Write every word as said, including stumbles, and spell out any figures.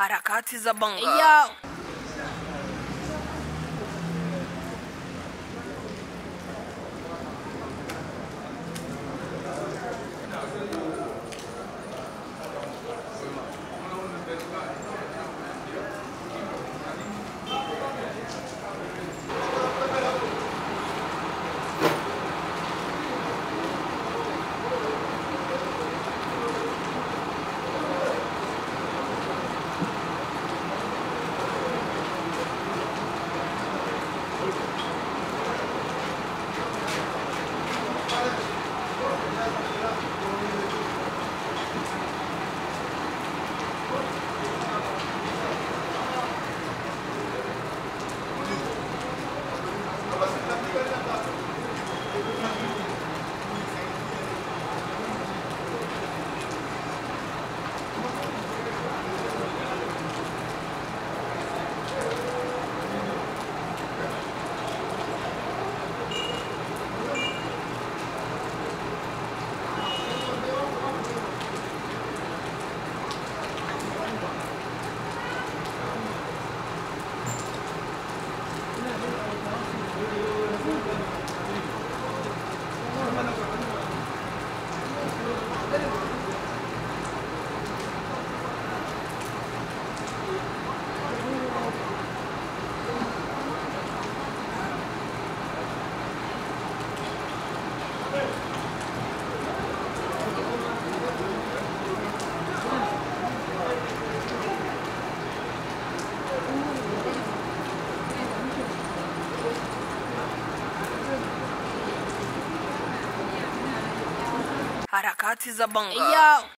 Harakati za Bongo. Yo. Harakati za Bongo.